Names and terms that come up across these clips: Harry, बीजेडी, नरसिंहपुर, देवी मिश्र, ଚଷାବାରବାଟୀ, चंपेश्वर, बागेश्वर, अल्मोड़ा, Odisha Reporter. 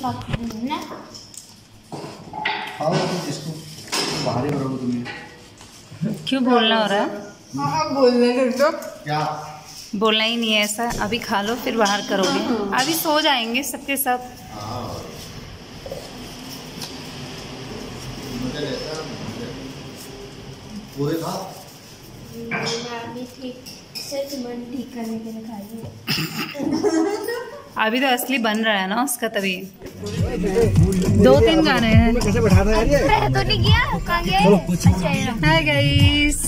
साथ ना खाओ इसको बाहर बनाओ तुम्हें क्यों बोलना हो रहा है हां बोलने दो तो क्या बोलना ही नहीं है ऐसा अभी खा लो फिर बाहर करोगे अभी सो जाएंगे सबके सब पूरे खा सिर्फ मन ठीक करने के लिए खा रही अभी तो असली बन रहा है ना उसका तभी दो तीन गाने हैं कैसे बैठा रहा है यार तो नहीं किया अच्छा है गाइस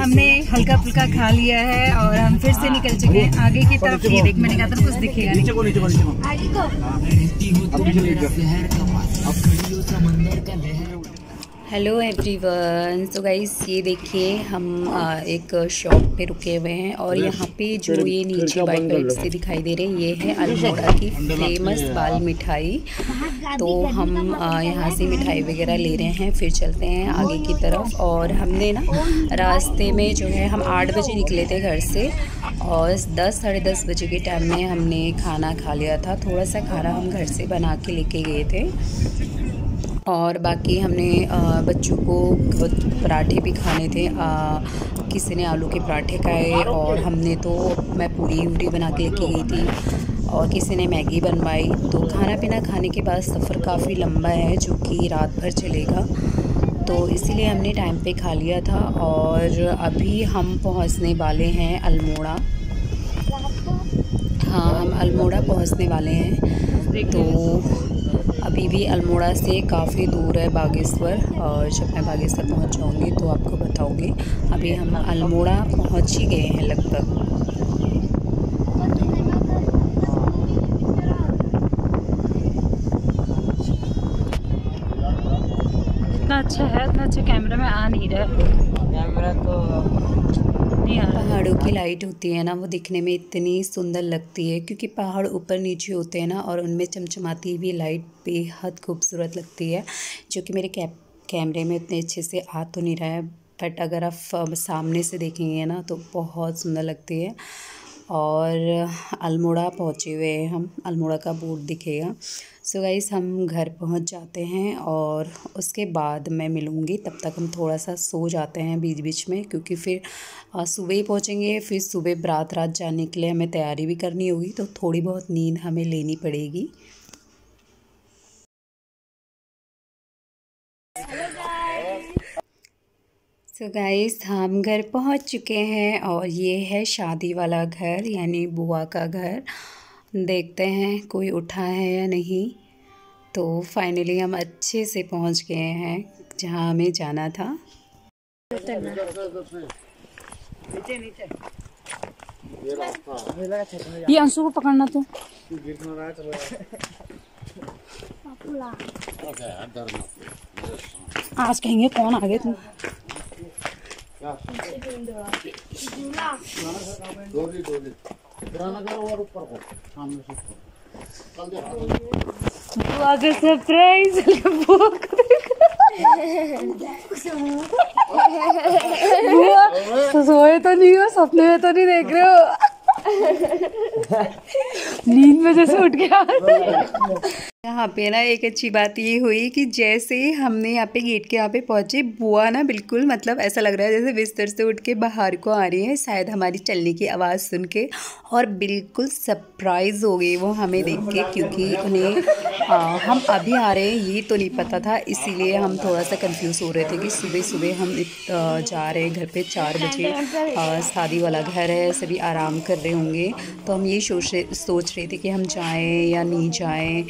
हमने हल्का फुल्का खा लिया है और हम फिर से निकल चुके हैं आगे की तरफ ये देख मैंने कहा था कुछ दिखेगा नहीं। हेलो एवरीवन तो गाइस ये देखिए हम एक शॉप पे रुके हुए हैं और यहाँ पे जो ये नीचे वाइट वाइट से दिखाई दे रहे हैं ये है अल्मोड़ा की फेमस बाल मिठाई। तो हम यहाँ से मिठाई वगैरह ले रहे हैं फिर चलते हैं आगे की तरफ। और हमने ना रास्ते में जो है हम 8 बजे निकले थे घर से और 10 साढ़े 10 बजे के टाइम में हमने खाना खा लिया था। थोड़ा सा खाना हम घर से बना के लेके गए थे और बाकी हमने बच्चों को पराठे भी खाने थे। किसी ने आलू के पराठे खाए और हमने तो मैं पूरी बना के लेके गई थी और किसी ने मैगी बनवाई। तो खाना पीना खाने के बाद सफ़र काफ़ी लंबा है जो कि रात भर चलेगा तो इसीलिए हमने टाइम पे खा लिया था। और अभी हम पहुंचने वाले हैं अल्मोड़ा। हाँ हम अल्मोड़ा पहुंचने वाले हैं। तो अभी भी अल्मोड़ा से काफ़ी दूर है बागेश्वर और जब मैं बागेश्वर पहुँच जाऊँगी तो आपको बताऊँगी। अभी हम अल्मोड़ा पहुँच ही गए हैं लगभग। इतना अच्छा है इतना अच्छा कैमरे में आ नहीं रहा कैमरा तो पहाड़ों की लाइट होती है ना वो दिखने में इतनी सुंदर लगती है क्योंकि पहाड़ ऊपर नीचे होते हैं ना और उनमें चमचमाती हुई लाइट बेहद खूबसूरत लगती है जो कि मेरे कैमरे में इतने अच्छे से आ तो नहीं रहा है बट अगर आप सामने से देखेंगे ना तो बहुत सुंदर लगती है। और अल्मोड़ा पहुँचे हुए हैं हम अल्मोड़ा का बोर्ड दिखेगा। सो गाइस हम घर पहुँच जाते हैं और उसके बाद मैं मिलूँगी। तब तक हम थोड़ा सा सो जाते हैं बीच बीच में क्योंकि फिर सुबह ही पहुँचेंगे फिर सुबह रात जाने के लिए हमें तैयारी भी करनी होगी तो थोड़ी बहुत नींद हमें लेनी पड़ेगी। सो गाइस हम घर पहुंच चुके हैं और ये है शादी वाला घर यानी बुआ का घर। देखते हैं कोई उठा है या नहीं। तो फाइनली हम अच्छे से पहुंच गए हैं जहां हमें जाना था। नीचे नीचे ये अंशु को पकड़ना तो आज कहेंगे कौन आ गए तुम सरप्राइज सोए तो नहीं हो सपने में तो नहीं देख रहे हो नींद में जैसे उठ गया। यहाँ पे ना एक अच्छी बात ये हुई कि जैसे ही हमने यहाँ पे गेट के यहाँ पे पहुँचे बुआ ना बिल्कुल मतलब ऐसा लग रहा है जैसे बिस्तर से उठ के बाहर को आ रही है शायद हमारी चलने की आवाज़ सुन के और बिल्कुल सरप्राइज़ हो गई वो हमें देख के क्योंकि उन्हें हम अभी आ रहे हैं ये तो नहीं पता था इसीलिए हम थोड़ा सा कंफ्यूज हो रहे थे कि सुबह सुबह हम जा रहे हैं घर पर 4 बजे शादी वाला घर है सभी आराम कर रहे होंगे। तो हम ये सोच रहे थे कि हम जाएँ या नहीं जाएँ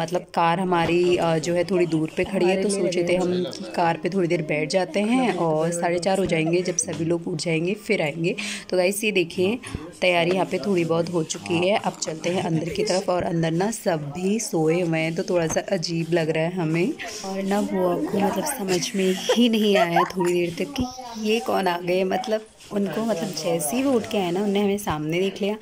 मतलब कार हमारी जो है थोड़ी दूर पे खड़ी है तो सोचे थे हम कार पे थोड़ी देर बैठ जाते हैं और 4:30 हो जाएंगे जब सभी लोग उठ जाएंगे फिर आएंगे। तो गाइस ये देखिए तैयारी यहाँ पे थोड़ी बहुत हो चुकी है। अब चलते हैं अंदर की तरफ और अंदर ना सब भी सोए हुए हैं तो थोड़ा सा अजीब लग रहा है हमें। और ना वो आपको मतलब समझ में ही नहीं आया थोड़ी देर तक कि ये कौन आ गए मतलब उनको मतलब जैसे ही वो उठ के आए ना उन्होंने हमें सामने देख लिया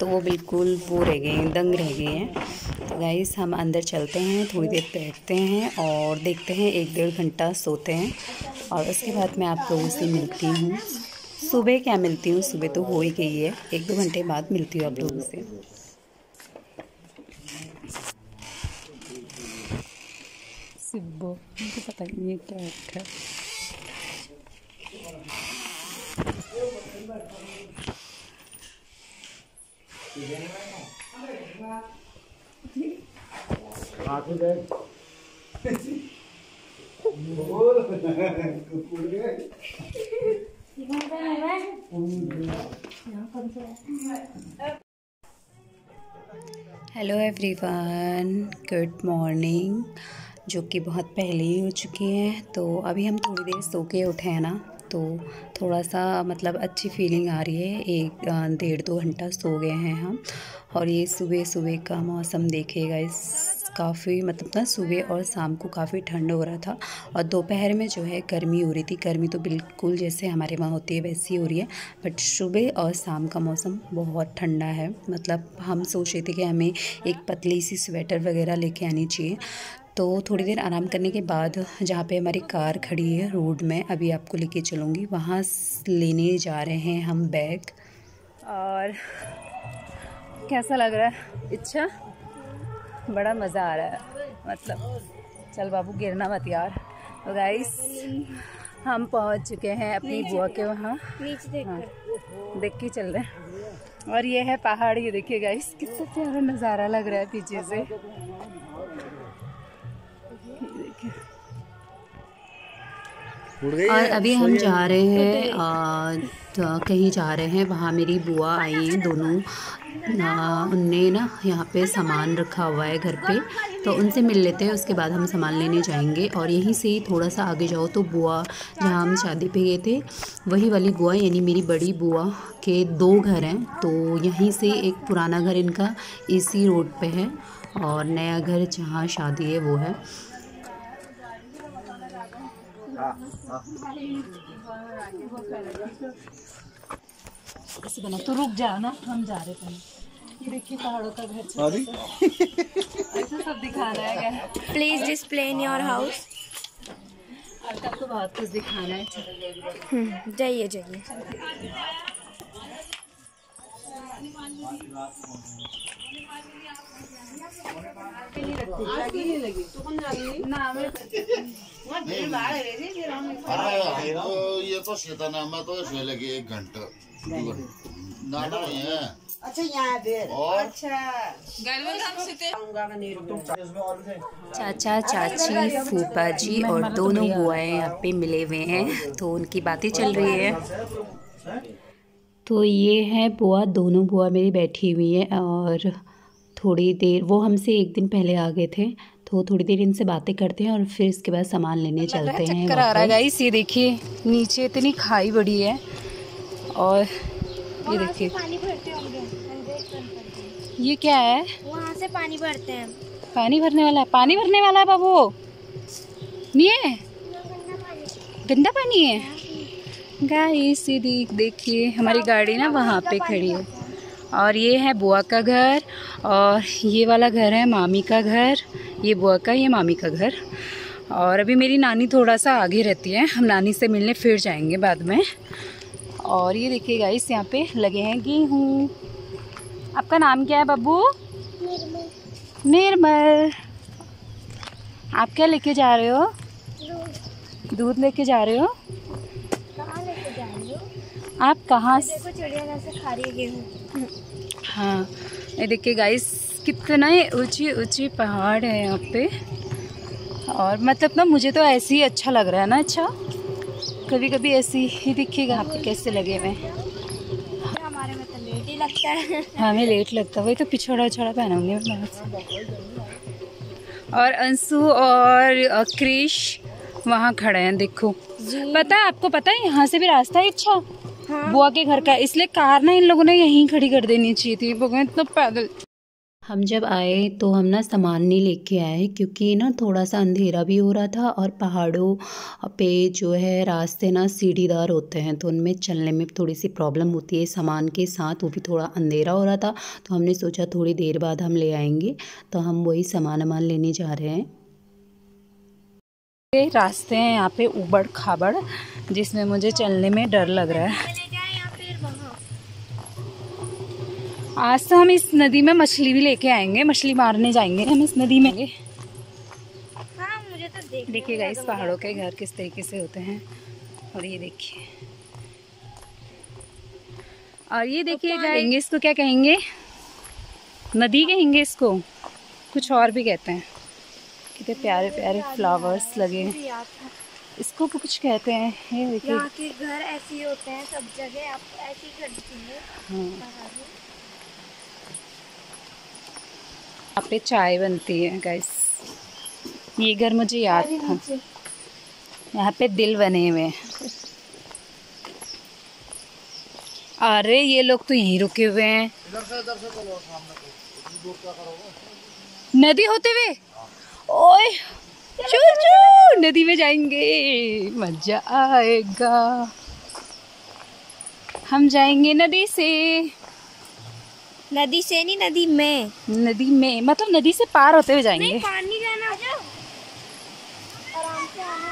तो वो बिल्कुल वो रह गए हैं दंग रह गए हैं। तो गाइस हम अंदर चलते हैं थोड़ी देर बैठते हैं और देखते हैं 1-1.5 घंटा सोते हैं और उसके बाद मैं आप लोगों से मिलती हूँ। सुबह क्या मिलती हूँ सुबह तो हो ही गई है 1-2 घंटे बाद मिलती हूँ आप लोगों से। सिब्बो, मुझे पता नहीं ये क्या रखा है। हेलो एवरीवन, गुड मॉर्निंग, जो कि बहुत पहले ही हो चुकी है। तो अभी हम थोड़ी देर सो के उठे हैं ना, तो थोड़ा सा मतलब अच्छी फीलिंग आ रही है। एक डेढ़ दो घंटा सो गए हैं हम। और ये सुबह सुबह का मौसम देखिएगा, इस काफ़ी मतलब ना सुबह और शाम को काफ़ी ठंड हो रहा था और दोपहर में जो है गर्मी हो रही थी। गर्मी तो बिल्कुल जैसे हमारे वहाँ होती है वैसी हो रही है, बट सुबह और शाम का मौसम बहुत ठंडा है। मतलब हम सोच रहे थे कि हमें एक पतली सी स्वेटर वगैरह लेके आनी चाहिए। तो थोड़ी देर आराम करने के बाद जहाँ पे हमारी कार खड़ी है रोड में, अभी आपको लेके चलूँगी, वहाँ लेने जा रहे हैं हम बैग। और कैसा लग रहा है? अच्छा, बड़ा मज़ा आ रहा है। मतलब चल बाबू, गिरना मत यार। तो गाइस हम पहुँच चुके हैं अपनी बुआ के वहाँ, देख के चल रहे हैं। और ये है पहाड़, ये देखिए गाइस कितना प्यारा नज़ारा लग रहा है पीछे से। और अभी हम जा रहे हैं कहीं जा रहे हैं, वहाँ मेरी बुआ आई हैं दोनों। उनने ना यहाँ पे सामान रखा हुआ है घर पे, तो उनसे मिल लेते हैं, उसके बाद हम सामान लेने जाएंगे। और यहीं से ही थोड़ा सा आगे जाओ तो बुआ जहाँ हम शादी पे गए थे, वही वाली बुआ यानी मेरी बड़ी बुआ के दो घर हैं। तो यहीं से एक पुराना घर इनका इसी रोड पे है और नया घर जहाँ शादी है वो है। बना तो रुक जाना, हम जा रहे थे। ये देखिए पहाड़ों का घर सब दिखाना है। Please display in your house. आज आपको बहुत कुछ दिखाना है, जाइए जाइए। चाचा चाची फूफा जी और दोनों बुआएं यहाँ पे मिले हुए हैं, तो उनकी बातें चल रही है। तो ये है बुआ, दोनों बुआ मेरी बैठी हुई है। और थोड़ी देर, वो हमसे एक दिन पहले आ गए थे, तो थोड़ी देर इनसे बातें करते हैं और फिर इसके बाद सामान लेने चलते हैं। चक्कर आ रहा है गाइस, ये देखिए नीचे इतनी खाई बड़ी है। और ये देखिए पानी भरते होंगे, ये क्या है? वहाँ से पानी भरते हैं। पानी भरने वाला है, पानी भरने वाला है बाबू। ये गंदा पानी है गाइस। ये देखिए हमारी गाड़ी ना वहाँ पे खड़ी है। और ये है बुआ का घर और ये वाला घर है मामी का घर। ये बुआ का, ये मामी का घर। और अभी मेरी नानी थोड़ा सा आगे रहती है, हम नानी से मिलने फिर जाएंगे बाद में। और ये देखिए गाइस यहाँ पे लगे हैं गेहूँ। आपका नाम क्या है बब्बू? निर्मल। आप क्या लेके जा रहे हो? दूध लेके जा रहे हो? आप कहाँ से? चिड़िया से खा रही है। हाँ, ये देखिए गाइस कितना ऊंची ऊंची पहाड़ है यहाँ पे। और मतलब ना मुझे तो ऐसे ही अच्छा लग रहा है ना। अच्छा, कभी कभी ऐसे ही दिखेगा यहाँ पे कैसे लगे हुए। हमारे में तो लेट ही लगता है। हमें लेट लगता है, वही तो पिछड़ा उछड़ा पहनाऊंगी मैं। और अंशु और क्रिश वहाँ खड़े हैं, देखो। पता है आपको, पता है यहाँ से भी रास्ता है अच्छा बुआ के घर का, इसलिए कार ना इन लोगों ने यहीं खड़ी कर देनी चाहिए थी। भगवान, इतना पैदल। हम जब आए तो हम ना सामान नहीं लेके आए, क्योंकि ना थोड़ा सा अंधेरा भी हो रहा था और पहाड़ों पे जो है रास्ते ना सीढ़ीदार होते हैं, तो उनमें चलने में थोड़ी सी प्रॉब्लम होती है सामान के साथ। वो भी थोड़ा अंधेरा हो रहा था, तो हमने सोचा थोड़ी देर बाद हम ले आएंगे। तो हम वही सामान वामान लेने जा रहे हैं। रास्ते हैं यहाँ पे उबड़ खाबड़, जिसमें मुझे चलने में डर लग रहा है। आज तो हम इस नदी में मछली भी लेके आएंगे, मछली मारने जाएंगे हम इस नदी में। हाँ, मुझे तो देखिए गाइस, पहाड़ों के घर किस तरीके से होते हैं। और ये देखिए, और ये देखिए गाइस, इसको क्या कहेंगे? नदी कहेंगे इसको, कुछ और भी कहते हैं। कितने प्यारे प्यारे फ्लावर्स लगे, इसको कुछ कहते हैं। ये देखिए, यहाँ के घर ऐसे होते हैं सब जगह, आप ऐसे ही घर दिखेंगे। यहाँ पे चाय बनती है गाइस। ये घर मुझे याद था, यहाँ पे दिल बने हुए हैं। अरे ये लोग तो यहीं रुके हुए हैं, नदी होते हुए। ओए चू नदी में जाएंगे, मजा आएगा। हम जाएंगे नदी से, नदी से नहीं, नदी में, नदी में मतलब नदी से पार होते हुए जाएंगे। नहीं, पार नहीं जाना, आराम से आना।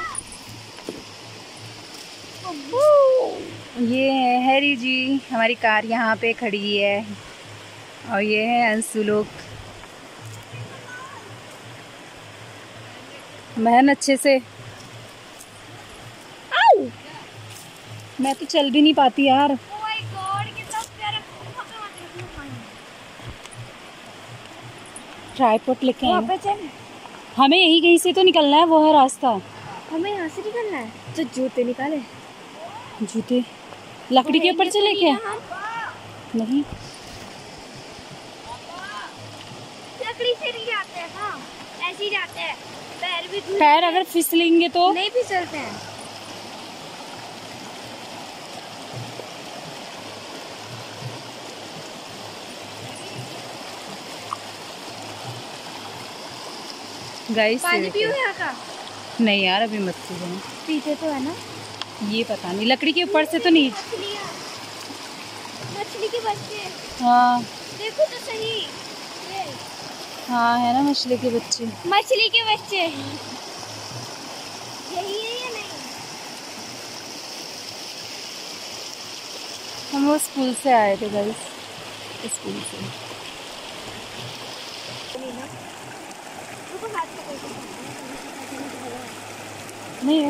ये है हैरी जी, हमारी कार यहाँ पे खड़ी है। और ये है अंशु लोग। महन अच्छे से आओ। मैं तो चल भी नहीं पाती यार। ट्राइपॉड लेके हमें यही कहीं से तो निकलना है। वो है रास्ता, हमें यहाँ से निकलना है। तो जूते निकाले, जूते लकड़ी के ऊपर चले क्या? नहीं, लकड़ी से नहीं जाते हैं। हाँ, ऐसे ही जाते हैं। पैर भी, पैर अगर फिसलेंगे तो नहीं फिसलते हैं। गाइस पानी पियो यहाँ का? नहीं यार, अभी मत पियो। पीते तो है ना। ये पता नहीं, लकड़ी के ऊपर से तो नहीं। मछली के बच्चे। हाँ देखो तो सही। ये हाँ है ना, मछली के बच्चे, मछली के बच्चे यही है या नहीं? हम वो स्कूल से आए थे गाइस, स्कूल से। नहीं,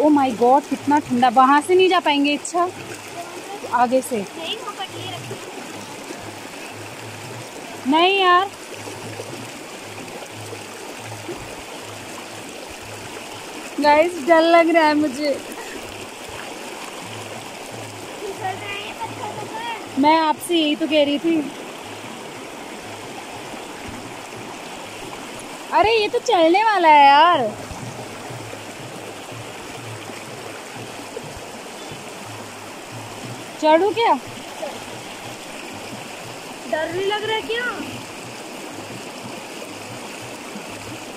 ओ माय गॉड कितना ठंडा। वहाँ से नहीं जा पाएंगे। अच्छा आगे से नहीं यार, गाइस डर लग रहा है मुझे। मैं आपसे यही तो कह रही थी। अरे ये तो चलने वाला है यार। चढ़ू क्या? डर नहीं लग रहा है क्या?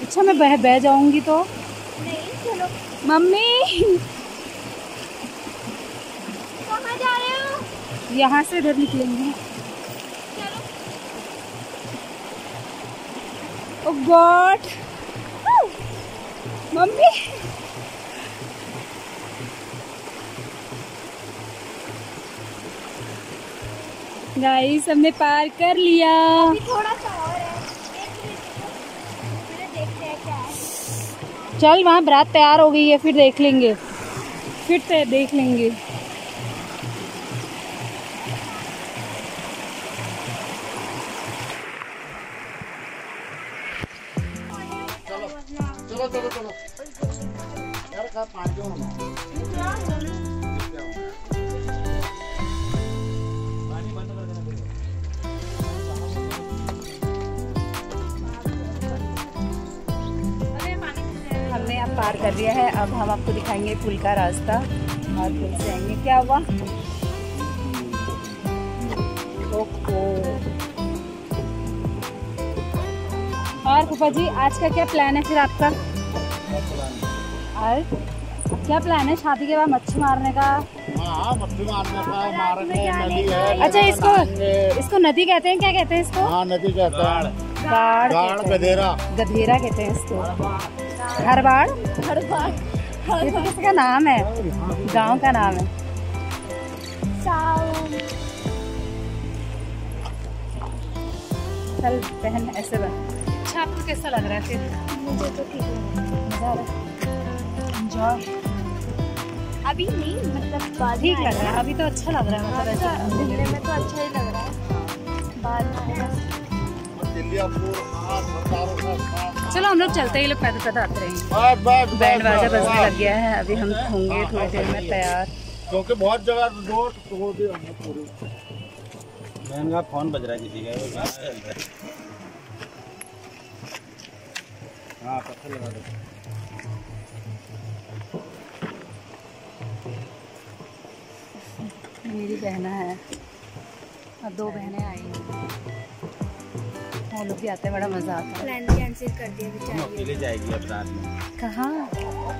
अच्छा मैं बह जाऊंगी तो नहीं। चलो मम्मी, कहाँ जा रहे हो? यहाँ से इधर निकलेंगे। ओ गॉड मम्मी, गाइस हमने पार कर लिया। अभी थोड़ा सा और है, फिर देखते हैं क्या है। चल वहाँ बारात तैयार हो गई है, फिर देख लेंगे, फिर तो देख लेंगे। चलो चलो चलो यार, का पाँच हमने अब पार कर दिया है। अब हम आपको दिखाएंगे पुल का रास्ता और पुल से आएंगे। क्या हुआ? ओके, और फूफा जी आज का क्या प्लान है फिर आपका? और क्या प्लान है शादी के बाद? मच्छी मारने का? मच्छी मारने का। अच्छा इसको नदी कहते हैं, क्या कहते हैं इसको? हाँ नदी कहते हैं, गाड़ गधेरा, गधेरा कहते हैं इसको। हरबाड़, हरबाड़ ये तो किसका नाम है? गांव का नाम है। चल बहन ऐसे बन, अच्छा आपको कैसा लग रहा है फिर? मुझे तो ठीक है, एंजॉय। अभी नहीं मतलब ठीक लग रहा है अभी तो, अच्छा लग रहा है मतलब दिल्ली में तो अच्छा ही लग रहा है, बाद में। चलो हम लोग चलते ही, लोग पैदल पैदल आते रहेंगे। बैंड बाजा बजने लग गया है, अभी हम होंगे थोड़ी देर में तैयार, क्योंकि बहुत जगह बहन का फोन बज रहा है किसी का। हाँ पत्थर लगा दो। मेरी बहना है और दो बहनें आई हैं, हम लोग भी आते हैं, बड़ा मजा आता है। प्लान कैंसिल कर दिया बेचारी, अकेले जाएगी अब रात में। कहाँ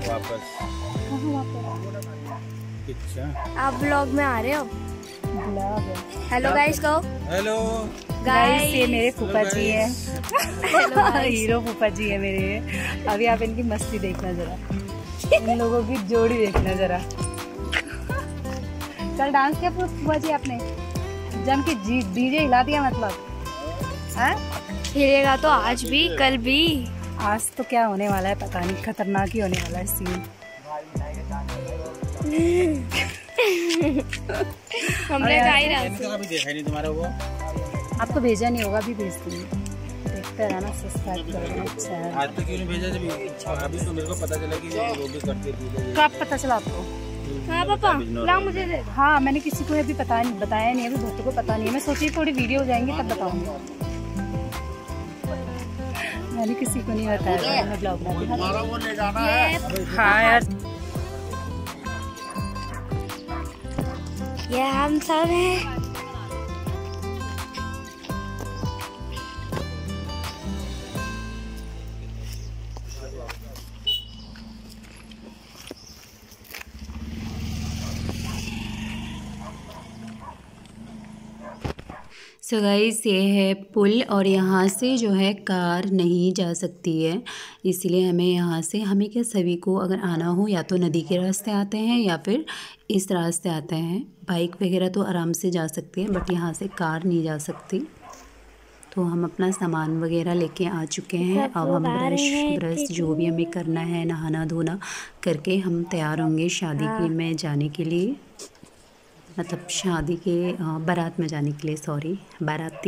वापस? कहाँ वापस? अच्छा आप ब्लॉग में आ रहे हो? हेलो गाइस कहो। हेलो गाइस, ये मेरे फूफा जी हैं, हीरो फूफा जी है मेरे। अभी आप इनकी मस्ती देखना जरा, इन लोगों की जोड़ी देखना जरा। कल डांस किया फूफा जी आपने, जम के डीजे हिला दिया मतलब। हिलेगा तो आज भी कल भी। आज तो क्या होने वाला है पता नहीं, खतरनाक ही होने वाला है सीन। हमने अभी देखा ही नहीं तुम्हारा वो, आपको भेजा नहीं होगा, अभी भेज दूंगी, देखते रहना, सब्सक्राइब करना। अच्छा आज तो क्यों नहीं भेजा, जब अभी तो मेरे को पता चला कि वो भी करते थे। कब पता चला आपको? हाँ पापा ला मुझे दे। हाँ मैंने किसी को अभी पता नहीं बताया नहीं, अभी बहुतों को पता नहीं है। मैं सोची थोड़ी वीडियो हो जाएंगी तब बताऊंगी, मैंने किसी को नहीं बताया। हाँ यार ये हम सब हैं। सो गाइस ये है पुल, और यहाँ से जो है कार नहीं जा सकती है, इसलिए हमें यहाँ से, हमें क्या सभी को अगर आना हो या तो नदी के रास्ते आते हैं या फिर इस रास्ते आते हैं। बाइक वगैरह तो आराम से जा सकती है, बट यहाँ से कार नहीं जा सकती। तो हम अपना सामान वगैरह लेके आ चुके हैं, अब हम ब्रश जो भी हमें करना है, नहाना धोना करके हम तैयार होंगे शादी के में जाने के लिए, मतलब शादी के बारात में जाने के लिए, सॉरी बारात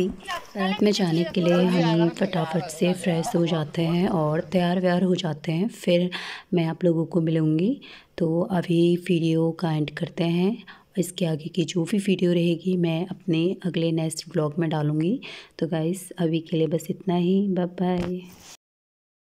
में जाने के लिए। हम फटाफट से फ्रेश हो जाते हैं और तैयार व्यार हो जाते हैं, फिर मैं आप लोगों को मिलूँगी। तो अभी वीडियो का एंड करते हैं, इसके आगे की जो भी वीडियो रहेगी मैं अपने अगले नेक्स्ट ब्लॉग में डालूँगी। तो गाइस अभी के लिए बस इतना ही, बाय बाय।